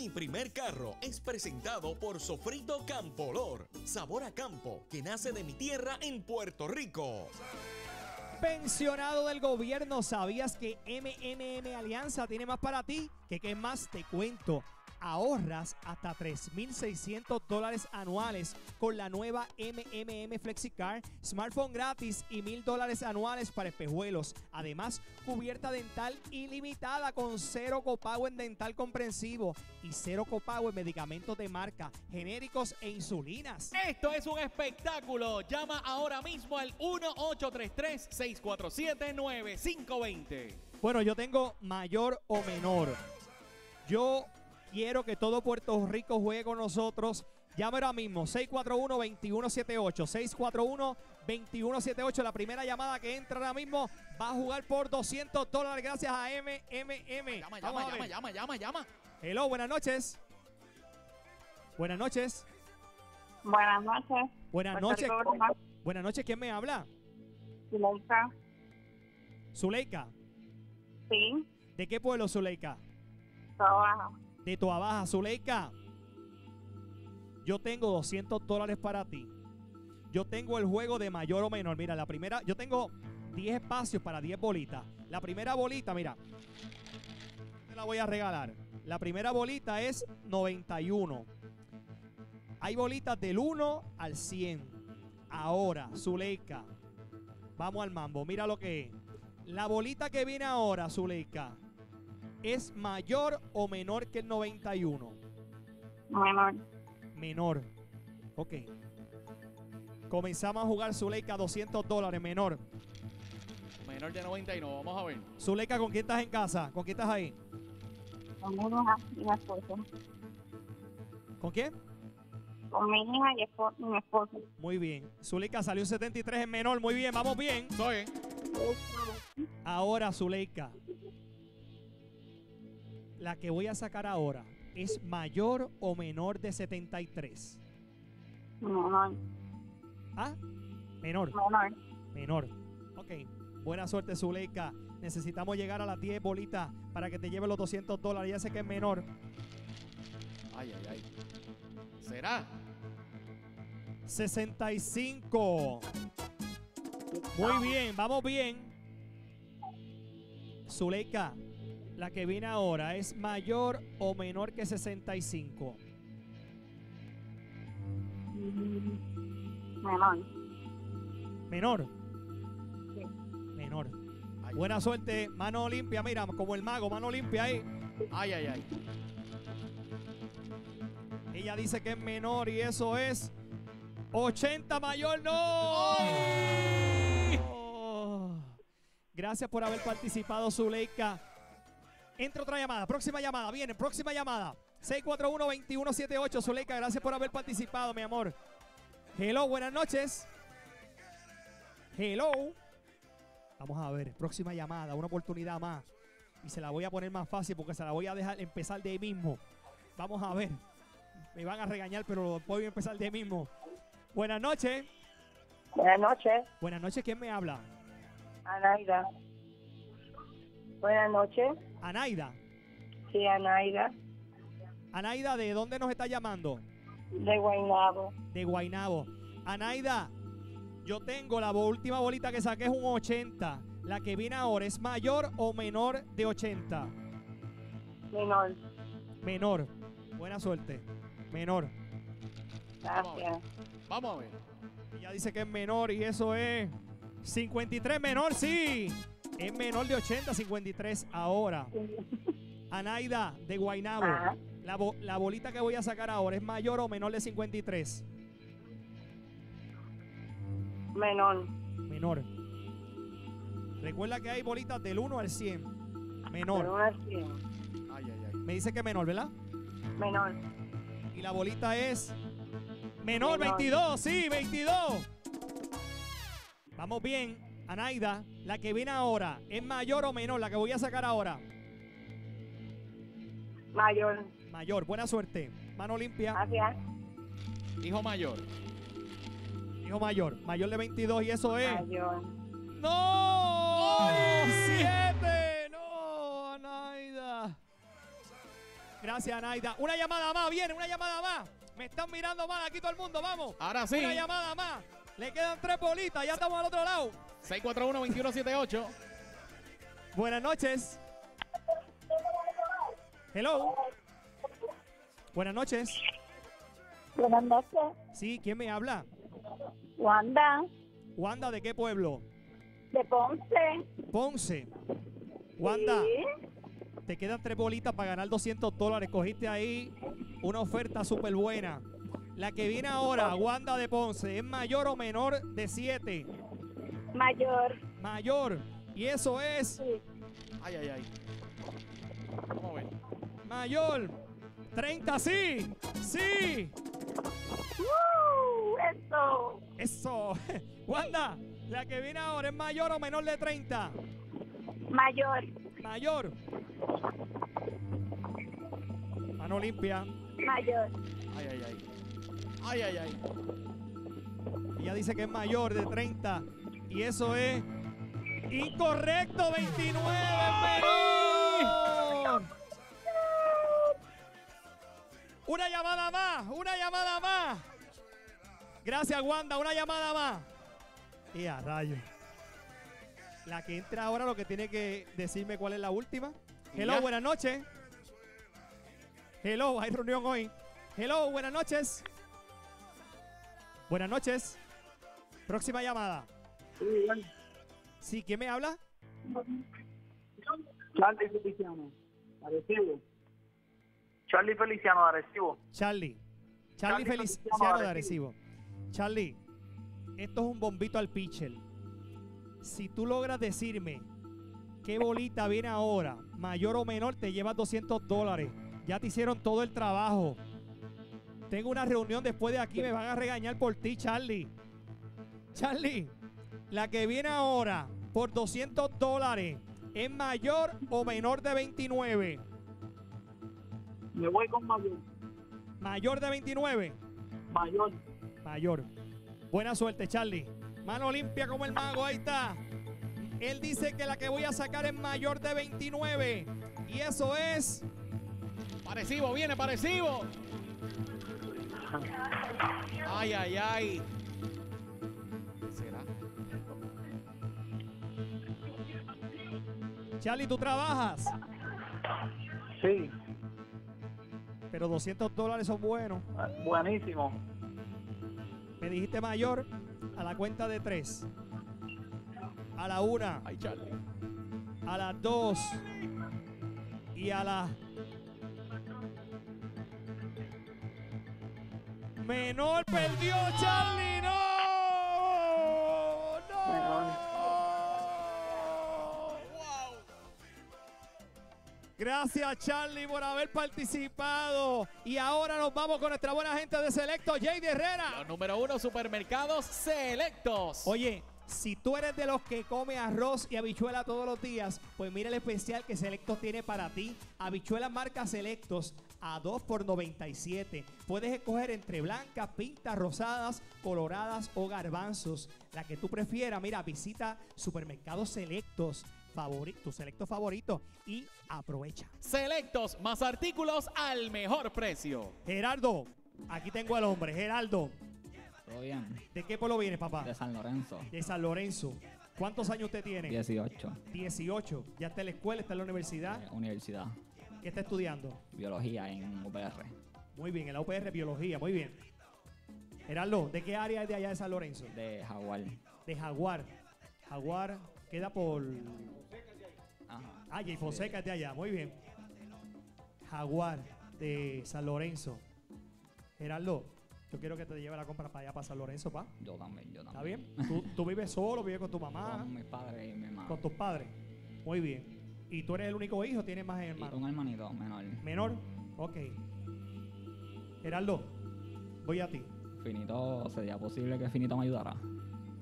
Mi primer carro es presentado por Sofrito Campo Lor, sabor a campo que nace de mi tierra en Puerto Rico. Pensionado del gobierno, ¿sabías que MMM Alianza tiene más para ti? ¿Qué más te cuento? Ahorras hasta $3,600 anuales con la nueva MMM FlexiCard, smartphone gratis y $1,000 anuales para espejuelos. Además, cubierta dental ilimitada con 0 copago en dental comprensivo y 0 copago en medicamentos de marca, genéricos e insulinas. Esto es un espectáculo. Llama ahora mismo al 1-833-647-9520. Bueno, yo tengo mayor o menor. Yo quiero que todo Puerto Rico juegue con nosotros. Llame ahora mismo, 641-2178, 641-2178. La primera llamada que entra ahora mismo va a jugar por $200 gracias a MMM. Llama. Hello, buenas noches. Buenas noches. Buenas noches, ¿quién me habla? Zuleika. ¿Zuleika? Sí. ¿De qué pueblo, Zuleika? Trabajo. De tu abaja, Zuleika, yo tengo $200 para ti. Yo tengo el juego de mayor o menor. Mira, la primera, yo tengo 10 espacios para 10 bolitas. La primera bolita, mira, te la voy a regalar. La primera bolita es 91. Hay bolitas del 1 al 100. Ahora, Zuleika, vamos al mambo. Mira lo que es. La bolita que viene ahora, Zuleika, ¿es mayor o menor que el 91? Menor. Menor. Ok. Comenzamos a jugar, Zuleika, $200, menor. Menor de 91, vamos a ver. Zuleika, ¿con quién estás en casa? ¿Con quién estás ahí? Con mi hija y mi esposo. ¿Con quién? Con mi hija y mi esposo. Muy bien. Zuleika, salió un 73 en menor. Muy bien, vamos bien. Soy. Ahora, Zuleika, la que voy a sacar ahora, ¿es mayor o menor de 73? Menor. ¿Ah? Menor. Menor. Menor. Ok. Buena suerte, Zuleika. Necesitamos llegar a las 10 bolitas para que te lleve los $200. Ya sé que es menor. Ay, ay, ay. ¿Será? 65. Muy bien. Vamos bien. Zuleika, la que viene ahora, ¿es mayor o menor que 65? Menor. ¿Menor? Sí. Menor. Ay. Buena suerte, mano limpia, mira, como el mago, mano limpia ahí. Ay, ay, ay. Ella dice que es menor y eso es 80 mayor, ¡no! Oh. Gracias por haber participado, Zuleika. Entra otra llamada, próxima llamada, viene, próxima llamada. 641-2178, Zuleika, gracias por haber participado, mi amor. Hello, buenas noches. Hello. Vamos a ver, próxima llamada, una oportunidad más. Y se la voy a poner más fácil porque se la voy a dejar empezar de ahí mismo. Vamos a ver. Me van a regañar, pero voy a empezar de ahí mismo. Buenas noches. Buenas noches. Buenas noches, ¿quién me habla? Anaida. Buenas noches. ¿Anaida? Sí, Anaida. Anaida, ¿de dónde nos está llamando? De Guaynabo. De Guaynabo. Anaida, yo tengo la última bolita que saqué, es un 80. La que viene ahora, ¿es mayor o menor de 80? Menor. Menor. Buena suerte. Menor. Gracias. Vamos a ver. Ella dice que es menor y eso es 53, menor, sí. Es menor de 80, 53 ahora. Anaida, de Guaynabo. Ah. La bolita que voy a sacar ahora, ¿es mayor o menor de 53? Menor. Menor. Recuerda que hay bolitas del 1 al 100. Menor. Del 1 al 100. Ay, ay, ay. Me dice que menor, ¿verdad? Menor. Y la bolita es menor, menor. 22, sí, 22. Vamos bien. Anaida, la que viene ahora, ¿es mayor o menor? La que voy a sacar ahora. Mayor. Mayor, buena suerte. Mano limpia. Gracias. Hijo mayor. Hijo mayor. Mayor de 22 y eso es. Mayor. ¡No! ¡Siete! ¡No, Anaida! Gracias, Naida. Una llamada más, viene, una llamada más. Me están mirando mal aquí todo el mundo, vamos. Ahora sí. Una llamada más. Le quedan 3 bolitas, ya estamos al otro lado. 641-2178. Buenas noches. Hello. Buenas noches. Buenas noches. Sí, ¿quién me habla? Wanda. Wanda, ¿de qué pueblo? De Ponce. Ponce. Wanda, sí. Te quedan 3 bolitas para ganar $200. Cogiste ahí una oferta súper buena. La que viene ahora, Wanda de Ponce, ¿es mayor o menor de 7? Mayor. Mayor. Y eso es... Sí. Ay, ay, ay. Vamos a ver. Mayor. 30, sí. Sí. Eso. Eso. Wanda, la que viene ahora, ¿es mayor o menor de 30? Mayor. Mayor. Mano limpia. Mayor. Ay, ay, ay. Ay, ay, ay. Ella dice que es mayor de 30. Y eso es... ¡Incorrecto! ¡29! ¡Menor! ¡Una llamada más! ¡Una llamada más! Gracias, Wanda. ¡Una llamada más! ¡Y a rayos! La que entra ahora lo que tiene que decirme cuál es la última. Hello, ya. Buenas noches. Hello, hay reunión hoy. Hello, buenas noches. Buenas noches. Próxima llamada. Sí, ¿quién me habla? Charlie Feliciano, Arecibo. Charlie Feliciano, Arecibo. Charlie Feliciano de Arecibo. Charlie, esto es un bombito al pitcher. Si tú logras decirme qué bolita viene ahora, mayor o menor, te llevas $200. Ya te hicieron todo el trabajo. Tengo una reunión después de aquí, me van a regañar por ti, Charlie. Charlie, la que viene ahora por $200, ¿es mayor o menor de 29? Me voy con mayor. ¿Mayor de 29? Mayor. Mayor. Buena suerte, Charlie. Mano limpia como el mago, ahí está. Él dice que la que voy a sacar es mayor de 29. Y eso es... Arecibo, viene Arecibo. Ay, ay, ay. ¿Será? Charlie, ¿tú trabajas? Sí. Pero $200 son buenos. Buenísimo. Me dijiste mayor. A la cuenta de 3. A la 1. Ay, Charlie. A las 2. Y a la... Menor perdió, Charlie. ¡No! ¡No! Menor. ¡Wow! Gracias, Charlie, por haber participado. Y ahora nos vamos con nuestra buena gente de Selectos, Jade Herrera. Los número 1, supermercados Selectos. Oye, si tú eres de los que come arroz y habichuela todos los días, pues mira el especial que Selectos tiene para ti. Habichuelas marca Selectos a 2 por $97. Puedes escoger entre blancas, pintas, rosadas, coloradas o garbanzos. La que tú prefieras. Mira, visita supermercados Selectos, tu Selecto favorito, y aprovecha. Selectos, más artículos al mejor precio. Gerardo, aquí tengo al hombre. Gerardo. ¿Todo bien? ¿De qué pueblo vienes, papá? De San Lorenzo. De San Lorenzo. ¿Cuántos años usted tiene? 18. 18. ¿Ya está en la escuela? ¿Está en la universidad? Universidad. ¿Qué está estudiando? Biología en UPR. Muy bien, en la UPR, biología, muy bien. Gerardo, ¿de qué área es de allá de San Lorenzo? De Jaguar. De Jaguar. Jaguar queda por... Ajá. Ah, y Fonseca es de allá, muy bien. Jaguar de San Lorenzo. Gerardo, yo quiero que te lleve la compra para allá, para San Lorenzo, pa. Yo también, yo también. ¿Está bien? ¿Tú vives solo, vives con tu mamá? Con mis padres y mi mamá. ¿Con tus padres? Muy bien. ¿Y tú eres el único hijo o tienes más hermanos? Un hermanito, menor. ¿Menor? Ok. Gerardo, voy a ti. Finito, sería posible que Finito me ayudara.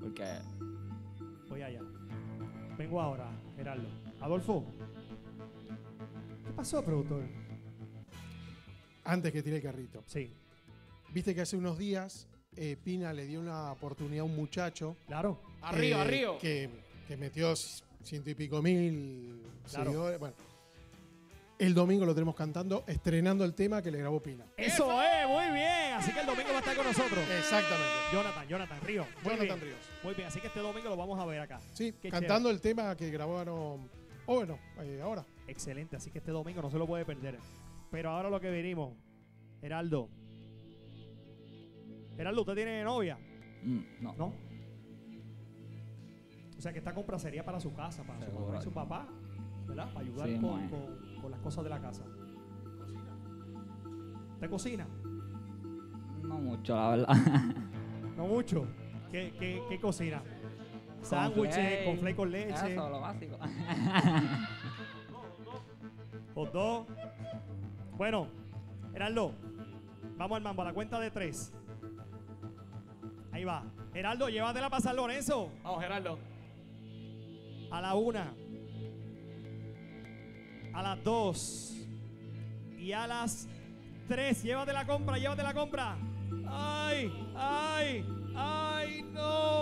Porque... Voy allá. Vengo ahora, Gerardo. Adolfo. ¿Qué pasó, productor? Antes que tire el carrito. Sí. Viste que hace unos días Pina le dio una oportunidad a un muchacho. Claro. Arriba, arriba. Que metió 100 y pico mil seguidores. Bueno, El domingo lo tenemos cantando, estrenando el tema que le grabó Pina. ¡Eso es! ¡Muy bien! Así que el domingo va a estar con nosotros. Exactamente. Jonathan Ríos. Muy bien, así que este domingo lo vamos a ver acá. Sí, qué cantando chévere. El tema que grabaron, ahora. Excelente, así que este domingo no se lo puede perder. Pero ahora lo que venimos, Heraldo. Heraldo, ¿usted tiene novia? No. ¿No? O sea que esta compra sería para su casa, para su mamá y su papá, ¿verdad? Para ayudar sí, con las cosas de la casa. Cocina. ¿Te cocina? No mucho, la verdad. ¿No mucho? ¿Qué cocina? Sándwiches, conflé con leche. Eso, lo básico. Hot dog. Bueno, Heraldo, vamos al mambo, a la cuenta de 3. Ahí va. Heraldo, llévatela para San Lorenzo. Vamos, Heraldo. A la 1. A las 2. Y a las 3. Llévate la compra. ¡Ay! ¡Ay! ¡Ay! ¡No!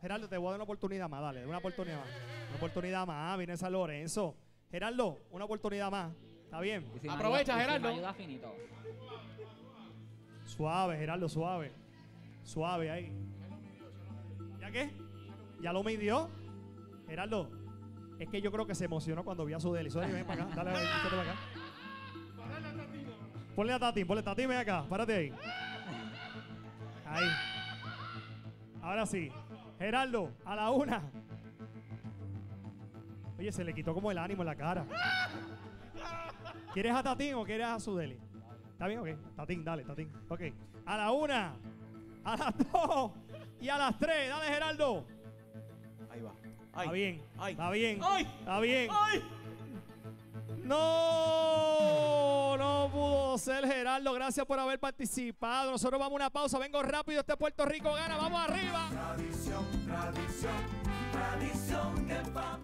Gerardo, te voy a dar una oportunidad más. Dale, una oportunidad más. Una oportunidad más. Viene San Lorenzo. Gerardo, una oportunidad más. ¿Está bien? Si aprovecha, Gerardo. Si ayuda finito. Suave, Gerardo, suave. Suave ahí. ¿Ya qué? ¿Ya lo midió? Gerardo, es que yo creo que se emocionó cuando vio a su deli. Ven para acá. Dale, para acá. Ponle a Tatín, ven acá. Párate ahí. Ahí. Ahora sí. Gerardo, a la 1. Oye, se le quitó como el ánimo en la cara. ¿Quieres a Tatín o quieres a su deli? ¿Está bien? Ok. Tatín, dale, Tatín. Ok. A la 1, a las 2 y a las 3. Dale, Gerardo. Ahí va. Ay. Está bien. Ay. Está bien. Ay. Está bien. Ay. No, no pudo ser, Gerardo. Gracias por haber participado. Nosotros vamos a una pausa. Vengo rápido. Este Puerto Rico gana. Vamos arriba. Tradición.